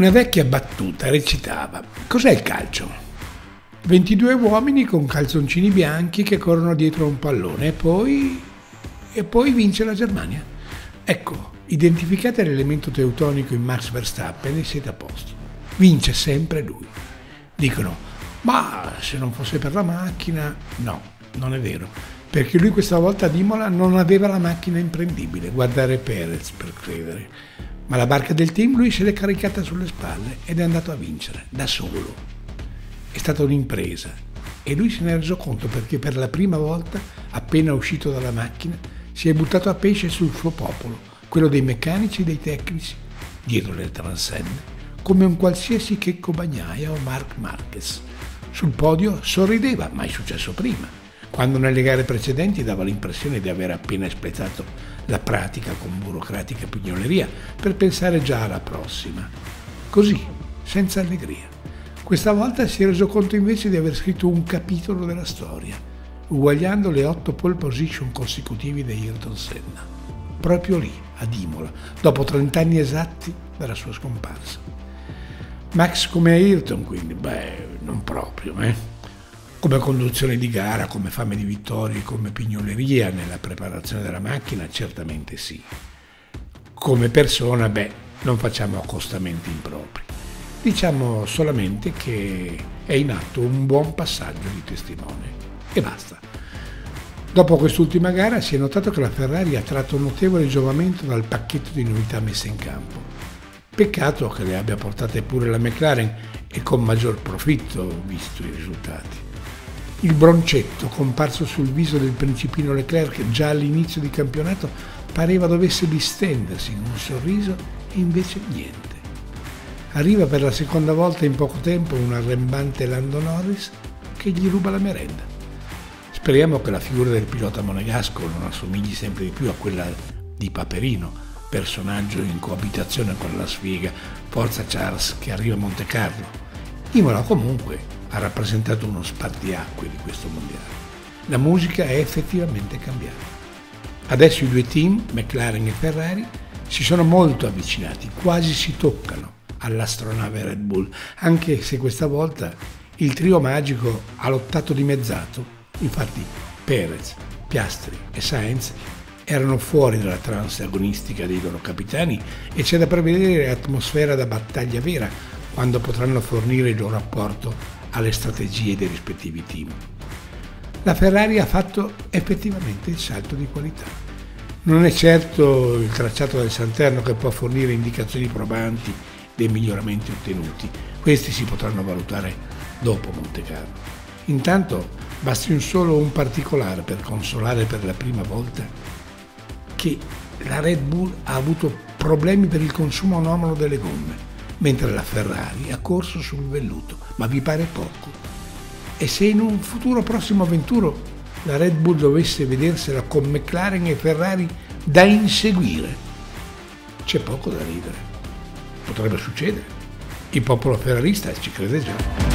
una vecchia battuta recitava: cos'è il calcio? 22 uomini con calzoncini bianchi che corrono dietro a un pallone e poi vince la Germania. Ecco, identificate l'elemento teutonico in Max Verstappen e siete a posto. Vince sempre lui. Dicono: ma se non fosse per la macchina... No, non è vero, perché lui questa volta ad Imola non aveva la macchina imprendibile, guardare Perez per credere, ma la barca del team lui se l'è caricata sulle spalle ed è andato a vincere, da solo. È stata un'impresa e lui se ne è reso conto, perché per la prima volta, appena uscito dalla macchina, si è buttato a pesce sul suo popolo, quello dei meccanici e dei tecnici, dietro le transenne, come un qualsiasi Checco Bagnaia o Marc Marquez. Sul podio sorrideva, mai successo prima, quando nelle gare precedenti dava l'impressione di aver appena espletato la pratica con burocratica pignoleria per pensare già alla prossima. Così, senza allegria. Questa volta si è reso conto invece di aver scritto un capitolo della storia, uguagliando le 8 pole position consecutivi di Ayrton Senna, proprio lì, ad Imola, dopo 30 anni esatti dalla sua scomparsa. Max come Ayrton, quindi? Beh, non proprio, eh? Come conduzione di gara, come fame di vittorie, come pignoleria nella preparazione della macchina, certamente sì. Come persona, beh, non facciamo accostamenti impropri. Diciamo solamente che è in atto un buon passaggio di testimone. E basta. Dopo quest'ultima gara si è notato che la Ferrari ha tratto notevole giovamento dal pacchetto di novità messe in campo. Peccato che le abbia portate pure la McLaren, e con maggior profitto, visto i risultati. Il broncetto comparso sul viso del principino Leclerc già all'inizio di campionato pareva dovesse distendersi in un sorriso, e invece niente. Arriva per la seconda volta in poco tempo un arrembante Lando Norris che gli ruba la merenda. Speriamo che la figura del pilota monegasco non assomigli sempre di più a quella di Paperino, personaggio in coabitazione con la sfiga. Forza Charles, che arriva a Monte Carlo. Imola comunque ha rappresentato uno spartiacque di questo mondiale. La musica è effettivamente cambiata. Adesso i due team, McLaren e Ferrari, si sono molto avvicinati, quasi si toccano all'astronave Red Bull, anche se questa volta il trio magico ha lottato dimezzato. Infatti Perez, Piastri e Sainz erano fuori dalla trance agonistica dei loro capitani, e c'è da prevedere atmosfera da battaglia vera quando potranno fornire il loro apporto alle strategie dei rispettivi team. La Ferrari ha fatto effettivamente il salto di qualità. Non è certo il tracciato del Santerno che può fornire indicazioni probanti dei miglioramenti ottenuti, questi si potranno valutare dopo Monte Carlo. Intanto basti un particolare per consolare per la prima volta che la Red Bull ha avuto problemi per il consumo anomalo delle gomme, mentre la Ferrari ha corso sul velluto, ma vi pare poco? E se in un futuro prossimo avventuro la Red Bull dovesse vedersela con McLaren e Ferrari da inseguire, c'è poco da ridere. Potrebbe succedere. Il popolo ferrarista ci crede già.